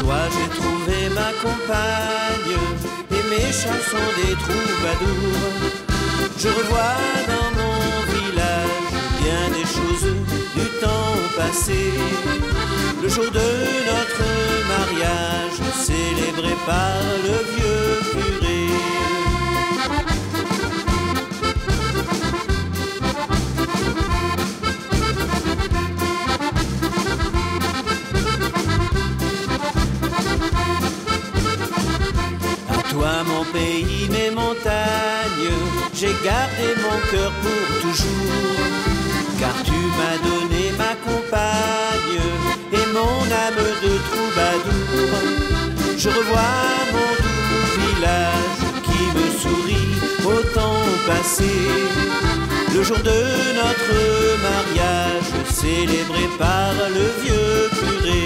toi j'ai trouvé ma compagne et mes chansons des troubadours. Je revois dans mon village bien des choses du temps passé. Le jour de notre mariage célébré par le vieux curé. Toi mon pays, mes montagnes, j'ai gardé mon cœur pour toujours, car tu m'as donné ma compagne et mon âme de troubadour. Je revois mon doux village qui me sourit au temps passé, le jour de notre mariage célébré par le vieux curé.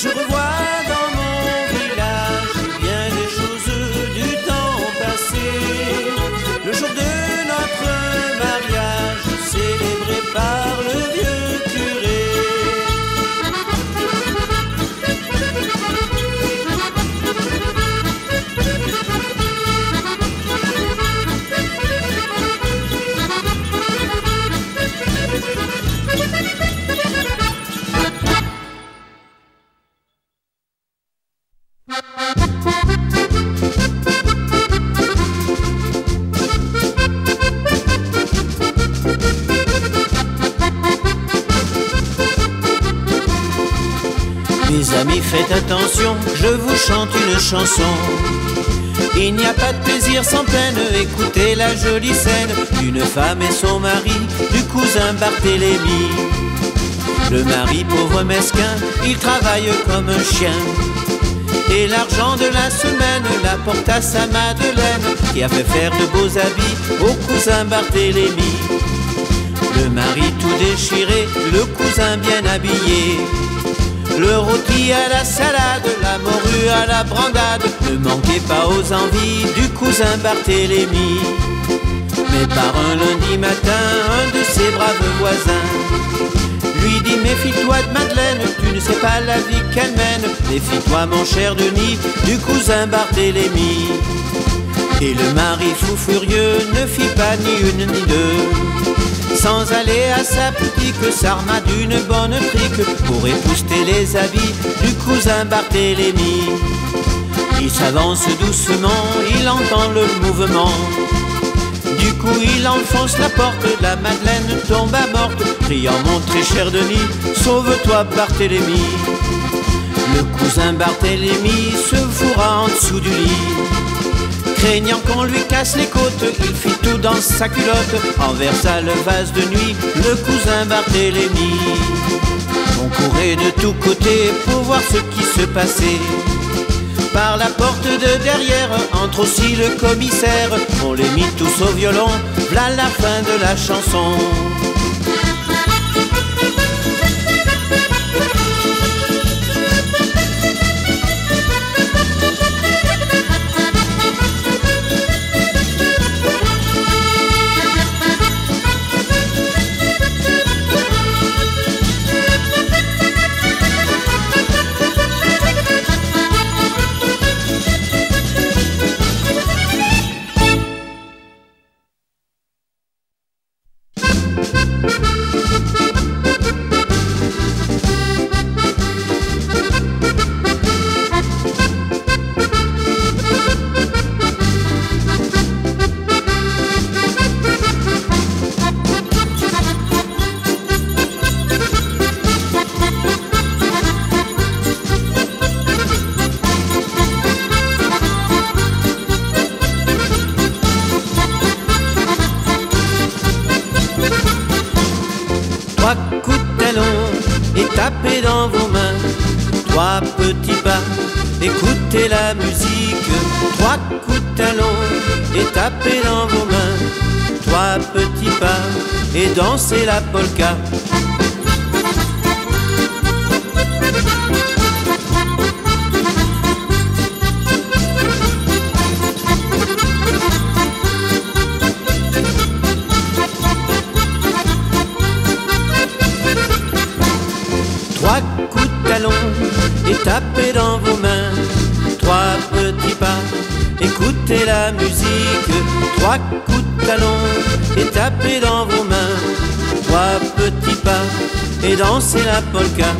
Je revois dans mon village bien des choses du temps passé, le jour de notre mariage célébré par le vieux chanson. Il n'y a pas de plaisir sans peine, écoutez la jolie scène d'une femme et son mari, du cousin Barthélemy. Le mari pauvre mesquin, il travaille comme un chien, et l'argent de la semaine l'apporte à sa Madeleine, qui a fait faire de beaux habits au cousin Barthélemy. Le mari tout déchiré, le cousin bien habillé, le rôti à la salade, la morue à la brandade, ne manquez pas aux envies du cousin Barthélemy. Mais par un lundi matin, un de ses braves voisins lui dit: méfie-toi de Madeleine, tu ne sais pas la vie qu'elle mène, méfie-toi mon cher Denis du cousin Barthélemy. Et le mari fou furieux ne fit pas ni une ni deux, sans aller à sa boutique, s'arma d'une bonne trique pour épouster les habits du cousin Barthélemy. Il s'avance doucement, il entend le mouvement, du coup il enfonce la porte, la Madeleine tombe à morte, priant: mon très cher Denis, sauve-toi Barthélemy. Le cousin Barthélemy se fourra en dessous du lit, craignant qu'on lui casse les côtes, il fit tout dans sa culotte, renversa le vase de nuit, le cousin Barthélemy. On courait de tous côtés pour voir ce qui se passait, par la porte de derrière entre aussi le commissaire, on les mit tous au violon, voilà la fin de la chanson. Trois coups de talon et tapez dans vos mains. Trois petits pas, écoutez la musique. Trois coups de talon et tapez dans vos mains. Trois petits pas et dansez la polka. Trois coups de talon et tapez dans vos mains. Trois petits pas, écoutez la musique. Trois coups de talon et tapez dans vos mains. Trois petits pas et dansez la polka.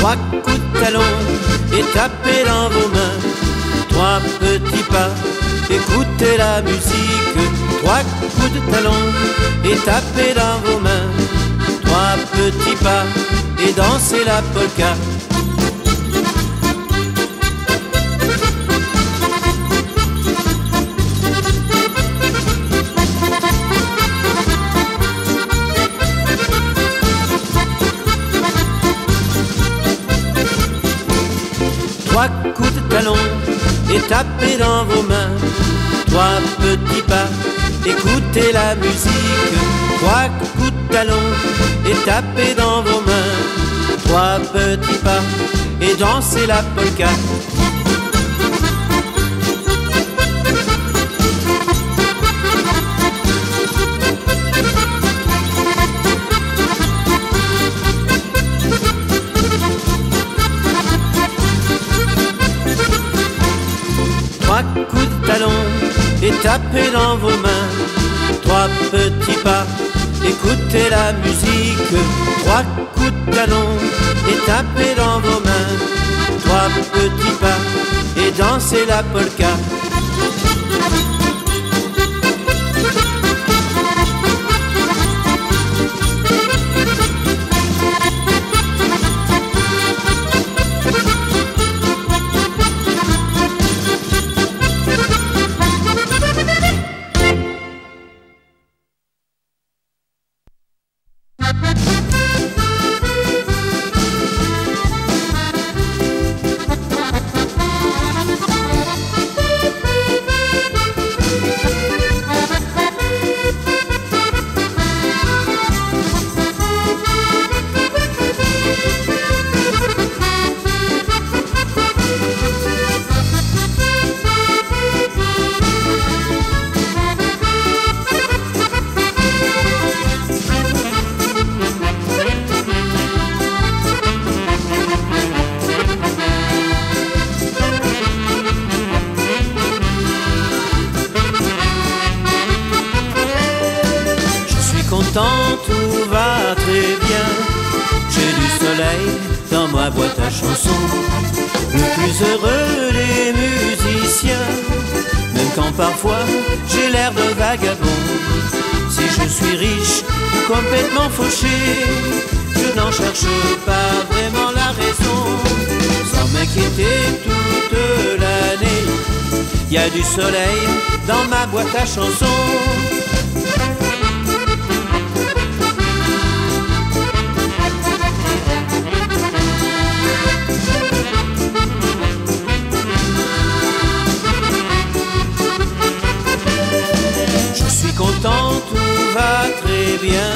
Trois coups de talon et tapez dans vos mains. Trois petits pas, écoutez la musique. Trois coups de talon et tapez dans vos mains. Trois petits pas et dansez la polka. Trois coups de talon et tapez dans vos mains. Trois petits pas, écoutez la musique. Trois coups de talon et tapez dans vos mains. Trois petits pas et dansez la polka. Trois coups de talon et tapez dans vos mains. Trois petits pas, écoutez la musique. Trois coups de talon et tapez dans vos mains. Trois petits pas et dansez la polka. Tout va très bien. J'ai du soleil dans ma boîte à chansons. Le plus heureux des musiciens, même quand parfois j'ai l'air de vagabond. Si je suis riche, complètement fauché, je n'en cherche pas vraiment la raison. Sans m'inquiéter toute l'année, y a du soleil dans ma boîte à chansons. Tout va très bien,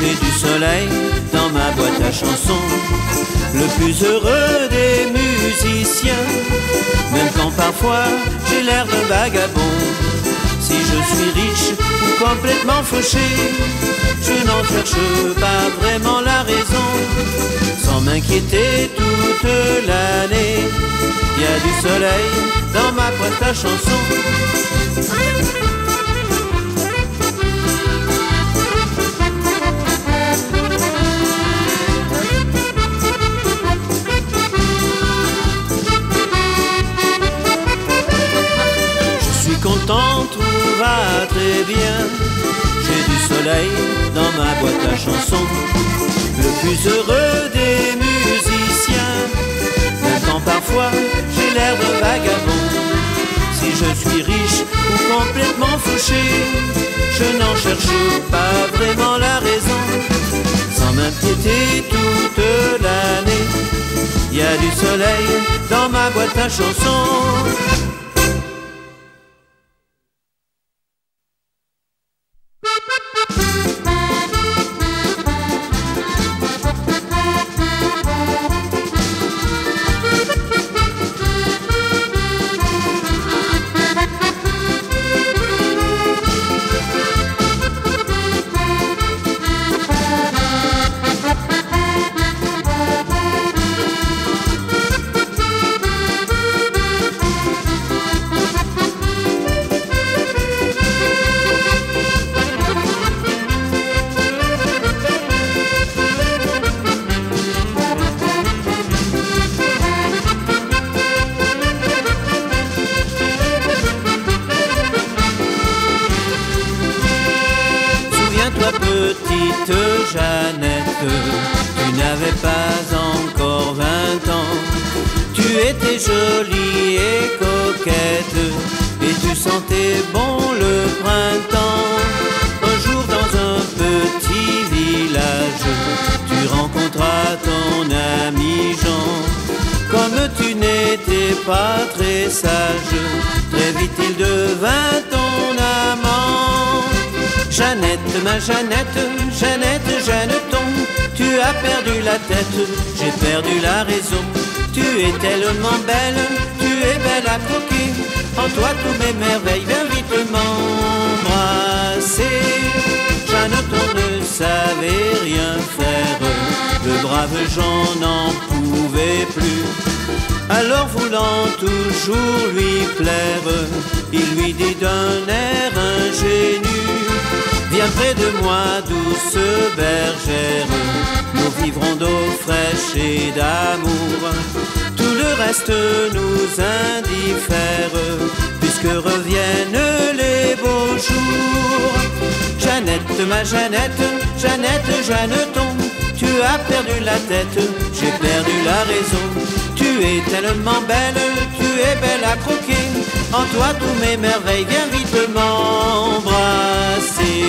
j'ai du soleil dans ma boîte à chansons. Le plus heureux des musiciens, même quand parfois j'ai l'air d'un vagabond. Si je suis riche ou complètement complètement fauchée. Je n'en cherche pas vraiment la raison, sans m'inquiéter toute l'année. Il y a du soleil dans ma boîte à chansons. Contente, tout va très bien. J'ai du soleil dans ma boîte à chansons. Le plus heureux des musiciens. Maintenant parfois j'ai l'air de vagabond. Si je suis riche ou complètement fauché, je n'en cherche pas vraiment la raison, sans m'inquiéter toute l'année. Il y a du soleil dans ma boîte à chansons. Petite Jeannette, tu n'avais pas encore 20 ans. Tu étais jolie et coquette, et tu sentais bon le printemps. Un jour dans un petit village, tu rencontras ton ami Jean. Comme tu n'étais pas très sage, très vite il devint ton amant. Jeannette, ma Jeannette, Jeannette, Jeanneton, tu as perdu la tête, j'ai perdu la raison. Tu es tellement belle, tu es belle à croquer, en toi tous mes merveilles, viens vite m'embrasser. Jeanneton ne savait rien faire, le brave Jean n'en pouvait plus. Alors voulant toujours lui plaire, il lui dit d'un air ingénu: viens près de moi, douce bergère, nous vivrons d'eau fraîche et d'amour. Tout le reste nous indiffère, puisque reviennent les beaux jours. Jeannette, ma Jeannette, Jeannette, Jeanneton, tu as perdu la tête, j'ai perdu la raison. Tu es tellement belle, tu es belle à croquer, en toi tous mes merveilles, viens vite m'embrasser.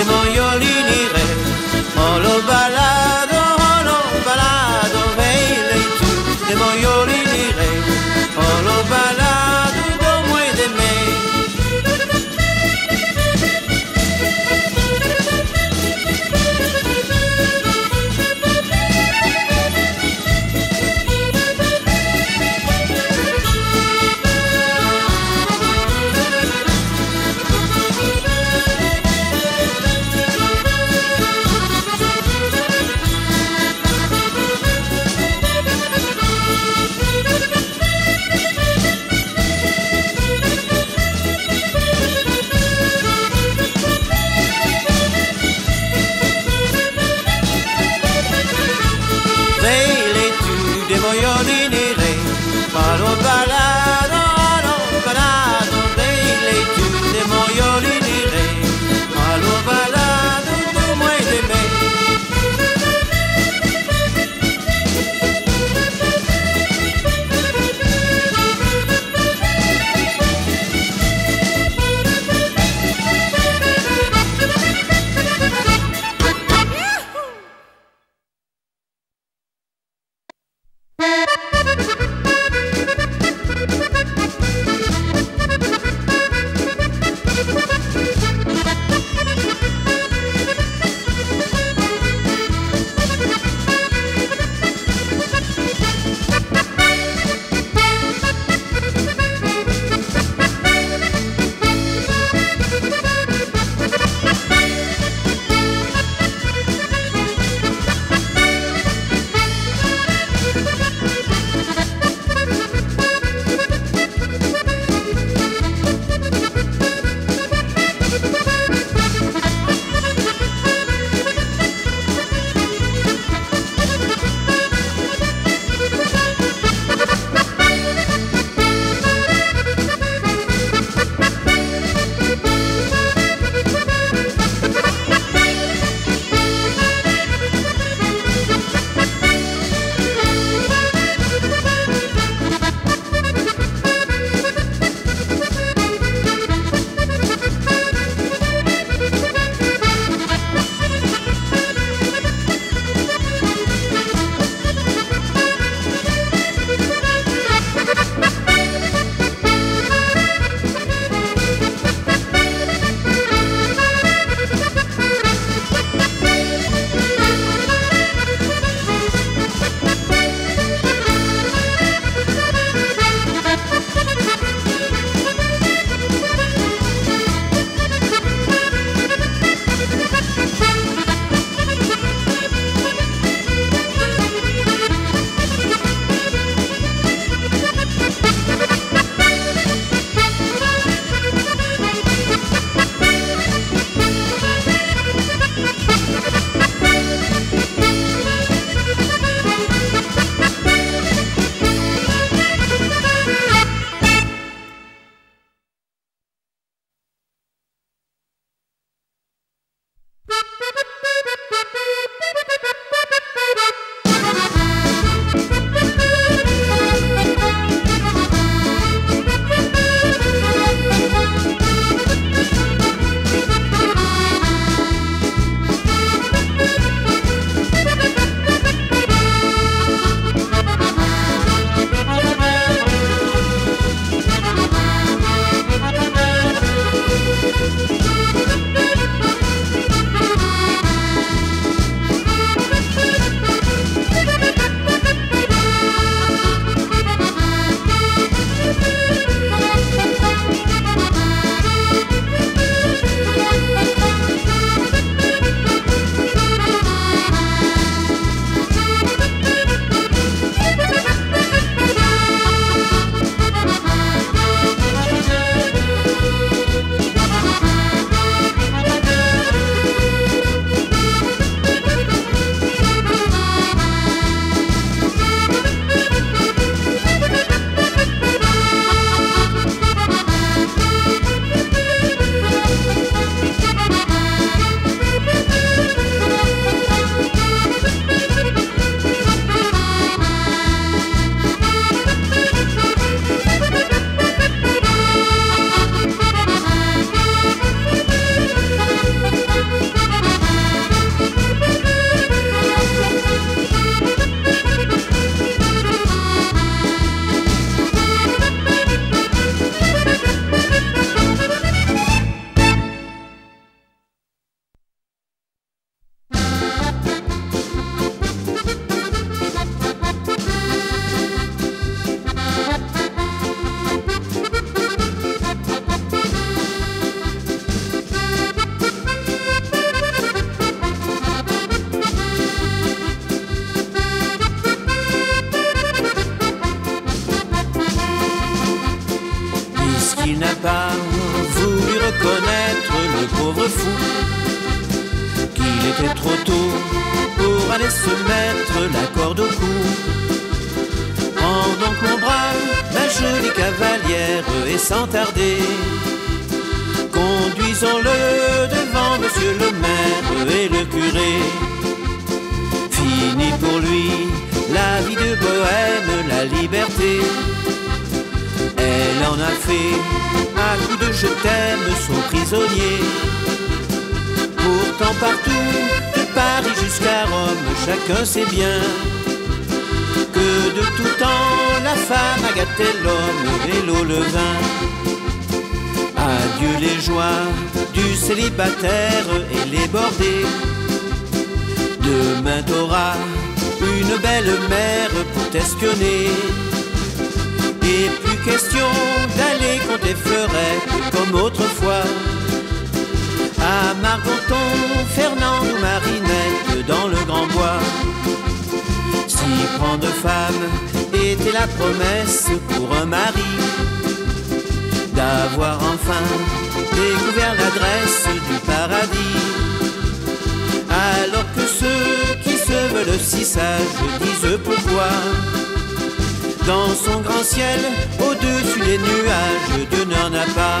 de moiolini re, olo balado, veilei tu, de moiolini re, olo balado, do moi de me. allait se mettre la corde au cou. Pendant que l'on brame la jolie cavalière, et sans tarder, conduisons-le devant monsieur le maire et le curé. Fini pour lui la vie de bohème, la liberté. Elle en a fait à coups de je t'aime son prisonnier. Pourtant partout, de Paris jusqu'à Rome, chacun sait bien que de tout temps la femme a gâté l'homme et l'eau le vin. Adieu les joies du célibataire et les bordées. Demain t'auras une belle mère pour t'espionner. Et plus question d'aller compter fleurette comme autrefois, à Margoton, Fernand ou Marinette dans le Grand Bois. Si prendre femme était la promesse pour un mari, d'avoir enfin découvert l'adresse du paradis. Alors que ceux qui se veulent si sages disent pourquoi, dans son grand ciel, au-dessus des nuages, Dieu n'en a pas.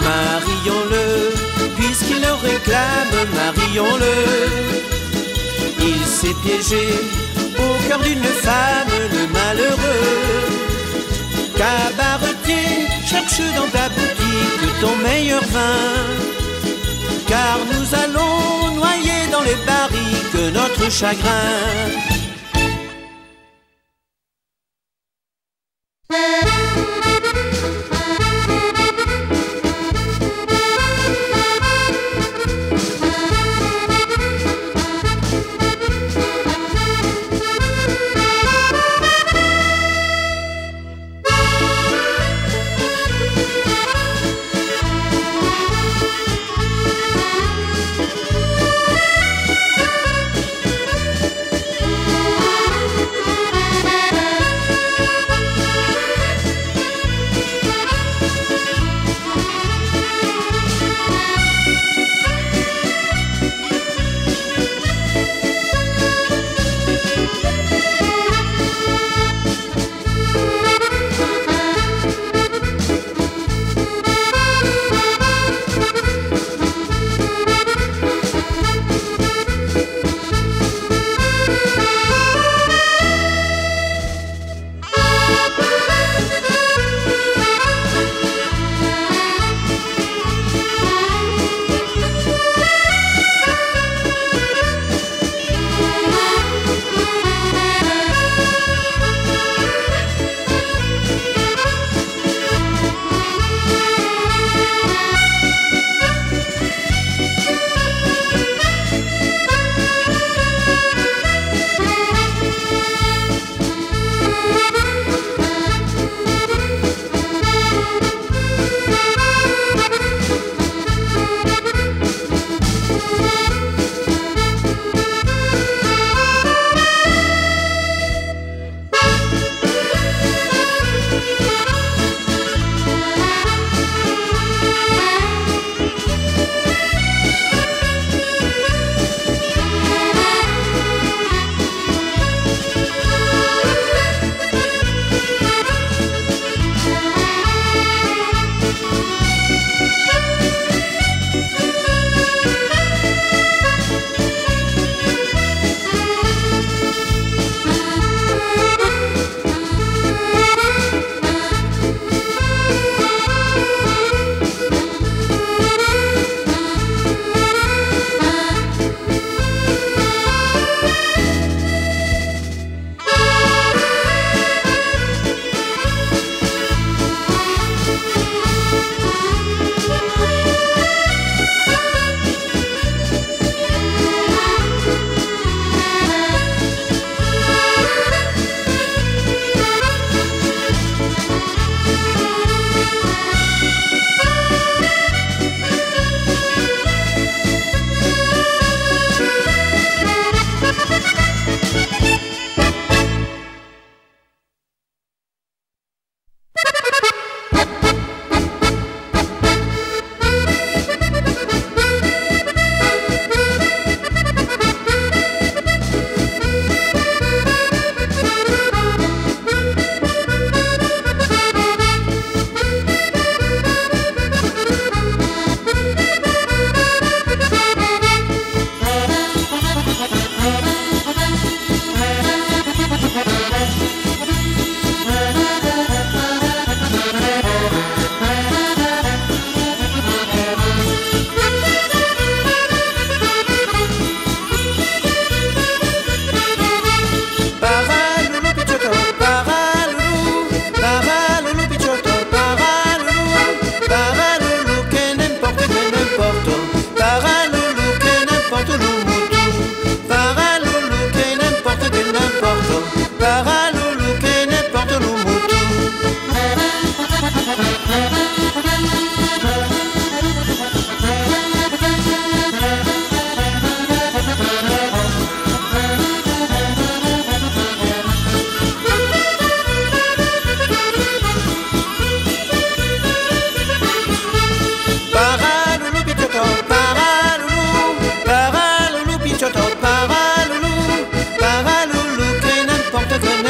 Marions-le, puisqu'il le réclame, marions-le. Il s'est piégé au cœur d'une femme, le malheureux. Cabaretier, cherche dans ta boutique ton meilleur vin, car nous allons noyer dans les barriques notre chagrin.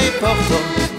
n'importe quoi.